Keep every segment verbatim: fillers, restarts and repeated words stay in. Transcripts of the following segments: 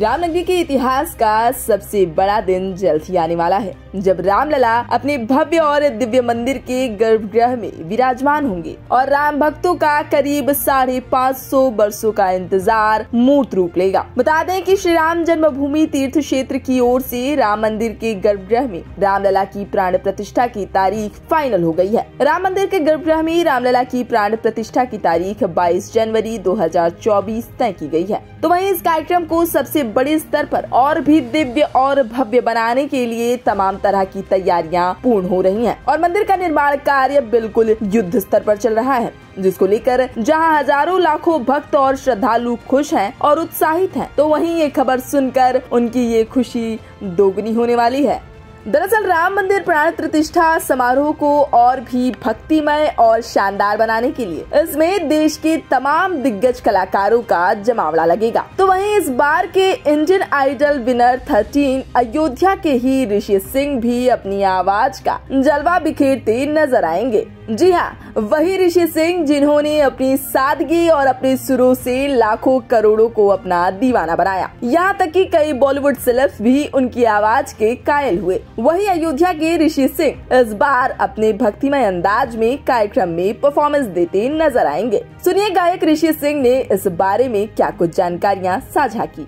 रामनगरी के इतिहास का सबसे बड़ा दिन जल्द ही आने वाला है, जब रामलला अपने भव्य और दिव्य मंदिर के गर्भगृह में विराजमान होंगे और राम भक्तों का करीब साढ़े पाँच सौ वर्षो का इंतजार मूर्त रूप लेगा। बता दें कि श्री राम जन्मभूमि तीर्थ क्षेत्र की ओर से राम मंदिर के गर्भगृह में रामलला की प्राण प्रतिष्ठा की तारीख फाइनल हो गई है। राम मंदिर के गर्भगृह में रामलला की प्राण प्रतिष्ठा की तारीख बाईस जनवरी दो हजार चौबीस तय की गयी है। तो वहीं इस कार्यक्रम को सबसे बड़े स्तर पर और भी दिव्य और भव्य बनाने के लिए तमाम तरह की तैयारियां पूर्ण हो रही हैं और मंदिर का निर्माण कार्य बिल्कुल युद्ध स्तर पर चल रहा है, जिसको लेकर जहां हजारों लाखों भक्त और श्रद्धालु खुश हैं और उत्साहित हैं, तो वहीं ये खबर सुनकर उनकी ये खुशी दोगुनी होने वाली है। दरअसल राम मंदिर प्राण प्रतिष्ठा समारोह को और भी भक्तिमय और शानदार बनाने के लिए इसमें देश के तमाम दिग्गज कलाकारों का जमावड़ा लगेगा। तो वहीं इस बार के Indian Idol winner thirteen Ayodhya के ही ऋषि सिंह भी अपनी आवाज का जलवा बिखेरते नजर आएंगे। जी हाँ, वही ऋषि सिंह जिन्होंने अपनी सादगी और अपने सुरों से लाखों करोड़ों को अपना दीवाना बनाया, यहाँ तक कि कई बॉलीवुड सेलेब्स भी उनकी आवाज के कायल हुए। वही अयोध्या के ऋषि सिंह इस बार अपने भक्तिमय अंदाज में कार्यक्रम में परफॉर्मेंस देते नजर आएंगे। सुनिए गायक ऋषि सिंह ने इस बारे में क्या कुछ जानकारियां साझा की।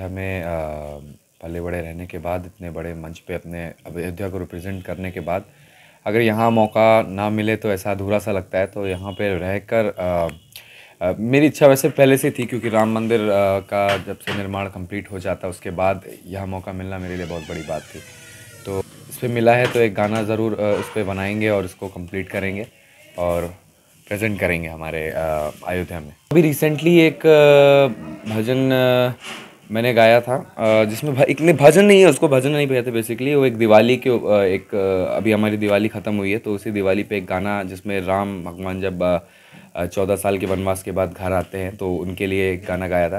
हमें पले बड़े रहने के बाद इतने बड़े मंच पे अपने अयोध्या को रिप्रेजेंट करने के बाद अगर यहाँ मौका ना मिले तो ऐसा अधूरा सा लगता है। तो यहाँ पे रहकर Uh, मेरी इच्छा वैसे पहले से थी, क्योंकि राम मंदिर uh, का जब से निर्माण कंप्लीट हो जाता उसके बाद यहाँ मौका मिलना मेरे लिए बहुत बड़ी बात थी। तो इस पर मिला है तो एक गाना ज़रूर uh, उस पर बनाएंगे और इसको कंप्लीट करेंगे और प्रेजेंट करेंगे हमारे uh, अयोध्या में। अभी रिसेंटली एक uh, भजन uh, मैंने गाया था uh, जिसमें एक नहीं भजन नहीं है, उसको भजन नहीं कहते बेसिकली। वो एक दिवाली के uh, एक uh, अभी हमारी दिवाली ख़त्म हुई है तो उसी दिवाली पर एक गाना जिसमें राम भगवान जब uh, चौदह साल के वनवास के बाद घर आते हैं तो उनके लिए एक गाना गाया था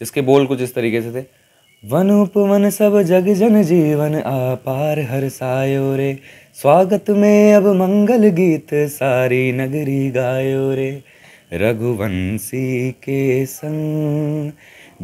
जिसके बोल कुछ इस तरीके से थे। वन उपवन सब जग जन जीवन आपार हर सायो रे, स्वागत में अब मंगल गीत सारी नगरी गायो रे, रघुवंशी के संग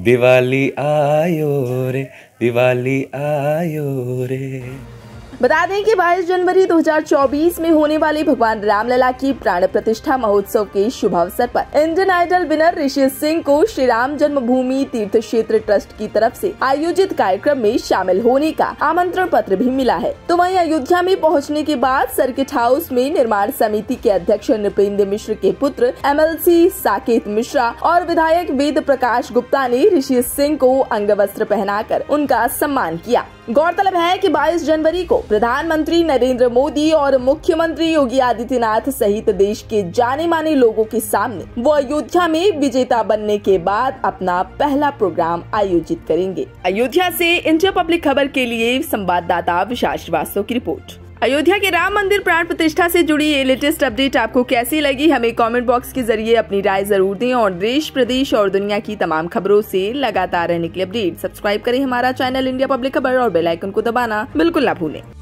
दिवाली आयो रे, दिवाली आयो रे। बता दें कि बाईस जनवरी दो हजार चौबीस में होने वाले भगवान रामलला की प्राण प्रतिष्ठा महोत्सव के शुभ अवसर पर Indian Idol winner Rishi Singh को श्री राम जन्मभूमि तीर्थ क्षेत्र ट्रस्ट की तरफ से आयोजित कार्यक्रम में शामिल होने का आमंत्रण पत्र भी मिला है। तो वहीं अयोध्या में पहुंचने के बाद सर्किट हाउस में निर्माण समिति के अध्यक्ष नृपेंद्र मिश्र के पुत्र एमएलसी साकेत मिश्रा और विधायक वेद प्रकाश गुप्ता ने ऋषि सिंह को अंगवस्त्र पहनाकर उनका सम्मान किया। गौरतलब है कि बाईस जनवरी को प्रधानमंत्री नरेंद्र मोदी और मुख्यमंत्री योगी आदित्यनाथ सहित देश के जाने माने लोगों के सामने वो अयोध्या में विजेता बनने के बाद अपना पहला प्रोग्राम आयोजित करेंगे। अयोध्या से इंडिया पब्लिक खबर के लिए संवाददाता विशाल श्रीवास्तव की रिपोर्ट। अयोध्या के राम मंदिर प्राण प्रतिष्ठा से जुड़ी ये लेटेस्ट अपडेट आपको कैसी लगी, हमें कमेंट बॉक्स के जरिए अपनी राय जरूर दें और देश प्रदेश और दुनिया की तमाम खबरों से लगातार रहने के लिए अपडेट सब्सक्राइब करें हमारा चैनल इंडिया पब्लिक खबर और बेल आइकन को दबाना बिल्कुल ना भूलें।